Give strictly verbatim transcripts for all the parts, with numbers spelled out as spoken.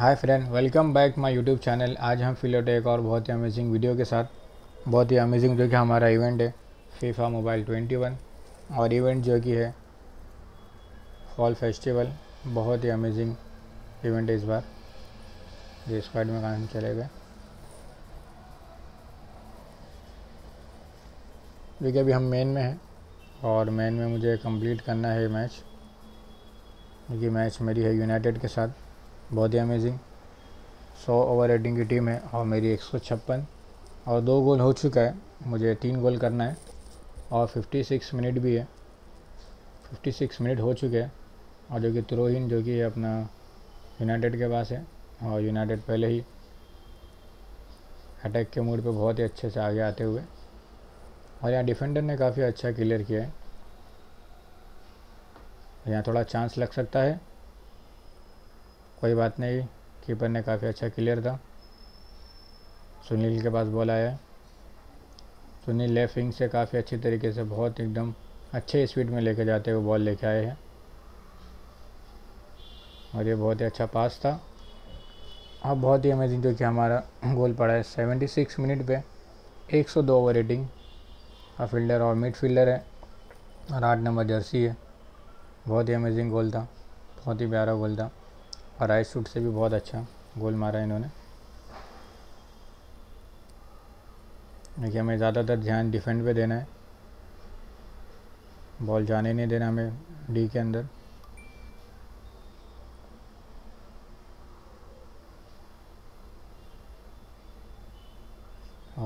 Hi friend, welcome back my YouTube channel. आज हम फिर लौटे एक और बहुत ही अमेजिंग वीडियो के साथ। बहुत ही अमेजिंग जो कि हमारा इवेंट है फीफा मोबाइल ट्वेंटी वन, और इवेंट जो कि है फॉल फेस्टिवल। बहुत ही अमेजिंग इवेंट है इस बार। ये स्क्वाड में काम चले गए जो कि अभी हम मेन में हैं, और मेन में मुझे कंप्लीट करना है मैच, क्योंकि मैच मेरी है यूनाइटेड के साथ। बहुत ही अमेजिंग सौ ओवर रेटिंग की टीम है और मेरी एक सौ छप्पन, और दो गोल हो चुका है, मुझे तीन गोल करना है। और छप्पन मिनट भी है, छप्पन मिनट हो चुके हैं, और जो कि थ्रोइन जो कि अपना यूनाइटेड के पास है, और यूनाइटेड पहले ही अटैक के मूड पे बहुत ही अच्छे से आगे आते हुए, और यहाँ डिफेंडर ने काफ़ी अच्छा क्लियर किया है। यहाँ थोड़ा चांस लग सकता है, कोई बात नहीं, कीपर ने काफ़ी अच्छा क्लियर था। सुनील के पास बॉल आया, सुनील लेफ्ट विंग से काफ़ी अच्छी तरीके से बहुत एकदम अच्छे स्पीड में लेके जाते हुए बॉल लेके आए हैं, और ये बहुत ही अच्छा पास था। और बहुत ही अमेजिंग जो कि हमारा गोल पड़ा है छिहत्तर मिनट पे, एक सौ दो ओवर रेटिंग। और फील्डर और मिड फील्डर है, और आठ नंबर जर्सी है। बहुत ही अमेजिंग गोल था, बहुत ही प्यारा गोल था, और राइट शूट से भी बहुत अच्छा गोल मारा इन्होंने। देखिए, हमें ज़्यादातर ध्यान डिफेंड पे देना है, बॉल जाने नहीं देना हमें डी के अंदर।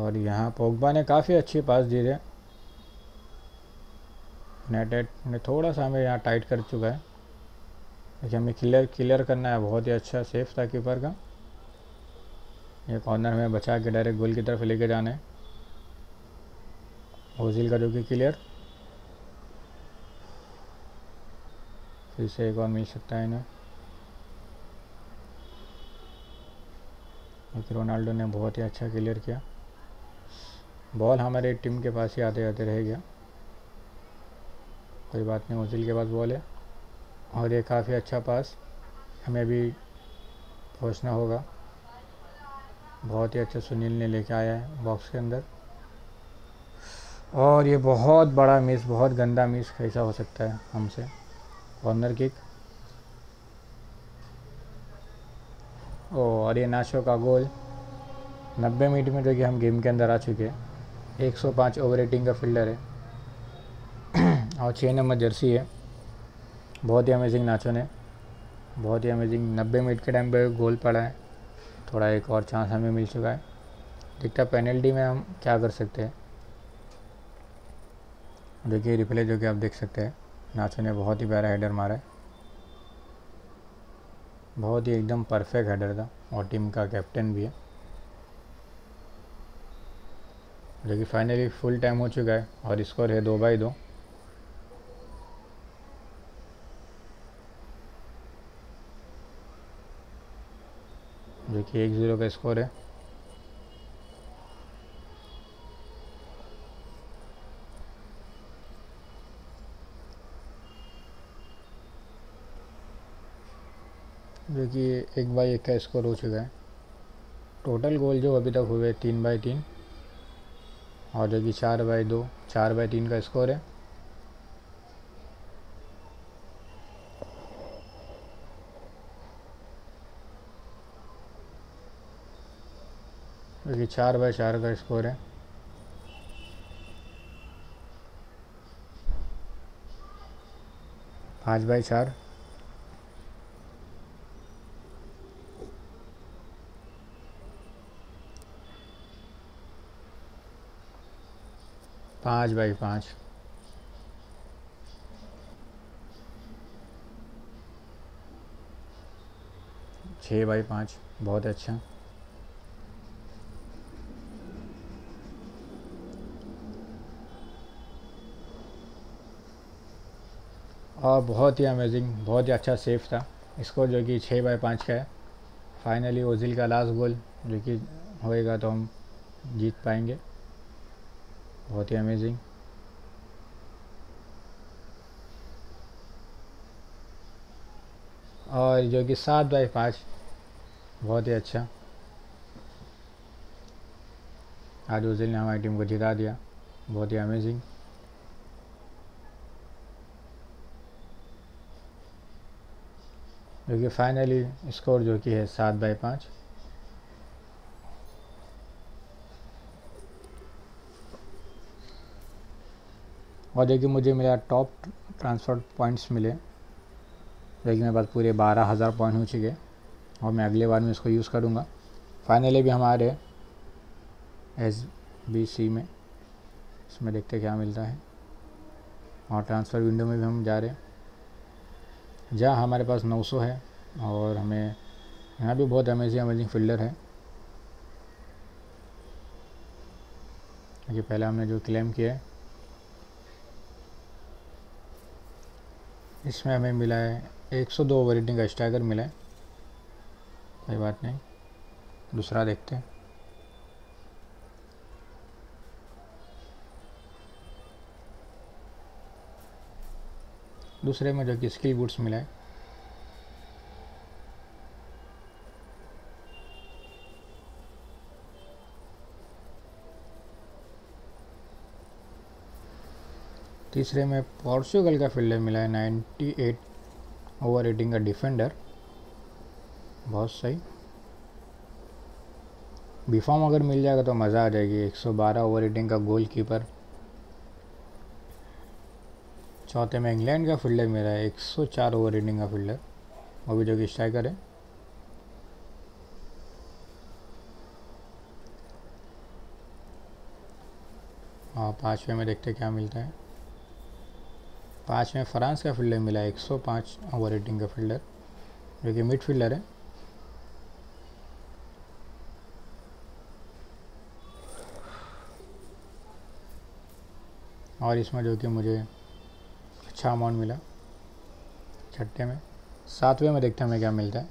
और यहाँ पोग्बा ने काफ़ी अच्छी पास दी है, यूनाइटेड ने थोड़ा सा हमें यहाँ टाइट कर चुका है। देखिए, हमें क्लियर क्लियर करना है। बहुत ही अच्छा सेफ था कीपर का, ये कॉर्नर हमें बचा के डायरेक्ट गोल की तरफ लेके जाना है। ओजिल का जो कि क्लियर, फिर से एक और मिल सकता है इन्हें। लेकिन रोनाल्डो ने बहुत ही अच्छा क्लियर किया, बॉल हमारे टीम के पास ही आते आते रह गया। कोई बात नहीं, ओजिल के पास बॉल है, और ये काफ़ी अच्छा पास, हमें भी पहुंचना होगा। बहुत ही अच्छा सुनील ने लेके आया है बॉक्स के अंदर, और ये बहुत बड़ा मिस, बहुत गंदा मिस, कैसा हो सकता है हमसे। कॉर्नर किक, ओ, और ये नाशो का गोल। नब्बे मिनट में जो कि हम गेम के अंदर आ चुके हैं। एक सौ पाँच ओवर रेटिंग का फील्डर है, और छः नंबर जर्सी है। बहुत ही अमेजिंग नाचो ने, बहुत ही अमेजिंग नब्बे मिनट के टाइम पे गोल पड़ा है। थोड़ा एक और चांस हमें मिल चुका है, दिखता पेनल्टी में हम क्या कर सकते हैं। देखिए रिप्ले जो कि आप देख सकते हैं, नाचो ने बहुत ही प्यारा हेडर मारा है, बहुत ही एकदम परफेक्ट हेडर था, और टीम का कैप्टन भी है। जो कि फाइनली फुल टाइम हो चुका है, और स्कोर है दो बाई दो। देखिए, एक जीरो का स्कोर है। देखिए, एक बाई एक का स्कोर हो चुका है। टोटल गोल जो अभी तक हुए तीन बाई तीन, और जो कि चार बाई दो, चार बाई तीन का स्कोर है। क्योंकि चार बाई चार का स्कोर है। पाँच बाई चार, पाँच बाई पाँच, छः बाई पाँच। बहुत अच्छा, और बहुत ही अमेजिंग, बहुत ही अच्छा सेफ था। स्कोर जो कि छः बाई पाँच का है। फाइनली ओजिल का लास्ट गोल जो कि होएगा तो हम जीत पाएंगे। बहुत ही अमेजिंग। और जो कि सात बाई पाँच, बहुत ही अच्छा, आज ओजिल ने हमारी टीम को जिता दिया, बहुत ही अमेजिंग। जो कि फाइनली स्कोर जो कि है सात बाई पाँच। और देखिए मुझे मेरा टॉप ट्रांसफर पॉइंट्स मिले, देखिए मेरे पास पूरे बारह हज़ार पॉइंट हो चुके और मैं अगले बार में इसको यूज़ करूँगा। फाइनली भी हमारे एस बी सी में इसमें देखते क्या मिलता है, और ट्रांसफ़र विंडो में भी हम जा रहे हैं जहाँ हमारे पास नौ सौ है और हमें यहाँ भी बहुत अमेजिंग अमेजिंग फील्डर है। ये पहले हमने जो क्लेम किया है इसमें हमें मिला है एक सौ दो ओवर रेटिंग का स्ट्राइकर मिला है, कोई बात नहीं। दूसरा देखते हैं, दूसरे में जो कि स्किल बूट्स मिला है, तीसरे में पोर्चुगल का फील्डर मिला है अट्ठानवे ओवर रेटिंग का डिफेंडर, बहुत सही। बीफॉर्म अगर मिल जाएगा तो मज़ा आ जाएगी। एक सौ बारह ओवर रेटिंग का गोलकीपर। चौथे में इंग्लैंड का फील्डर मिला है एक सौ चार ओवर रेटिंग का फील्डर, वो भी जो कि स्ट्राइकर है। और पाँचवें में देखते क्या मिलता है, पाँच में फ्रांस का फील्डर मिला है एक सौ पाँच ओवर रेटिंग का फील्डर, जो कि मिड फील्डर है। और इसमें जो कि मुझे अच्छा अमाउंट मिला। छठे में, सातवें में देखते हैं हमें क्या मिलता है।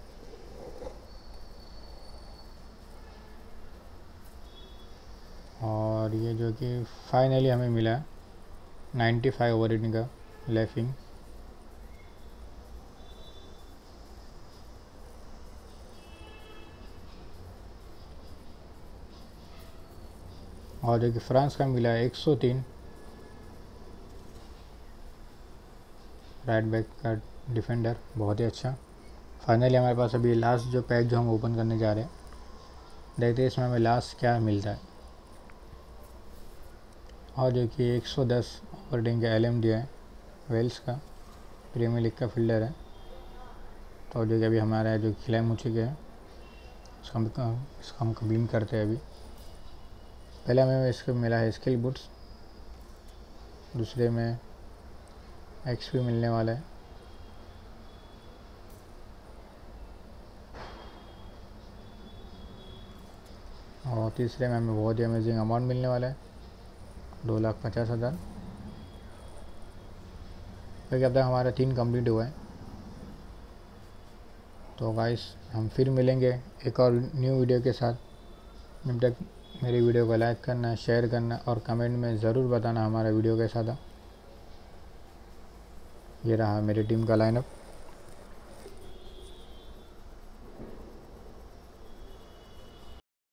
और ये जो कि फाइनली हमें मिला है पचानवे ओवर रेटिंग का लेफिंग। और जो कि फ्रांस का मिला है एक सौ तीन राइट बैक का डिफेंडर, बहुत ही अच्छा। फाइनली हमारे पास अभी लास्ट जो पैक जो हम ओपन करने जा रहे हैं, देखते हैं इसमें हमें लास्ट क्या मिलता है। और जो कि एक सौ दस ओवर रेटिंग का एल एम दिया है, वेल्स का प्रीमियर लीग का फील्डर है। तो जो कि अभी हमारा जो क्लेम हो चुके हैं उसका हम इसका हम क्लेम करते हैं। अभी पहले हमें इसको मिला है स्किल बूट्स, दूसरे में एक्सपी मिलने वाला है, और तीसरे में हमें बहुत ही अमेजिंग अमाउंट मिलने वाला है दो लाख पचास हज़ार। क्योंकि अब तक हमारा तीन कंप्लीट हुआ है। तो गाइस हम फिर मिलेंगे एक और न्यू वीडियो के साथ। जब तक मेरी वीडियो को लाइक करना, शेयर करना और कमेंट में ज़रूर बताना हमारा वीडियो कैसा था। ये रहा मेरी टीम का लाइनअप।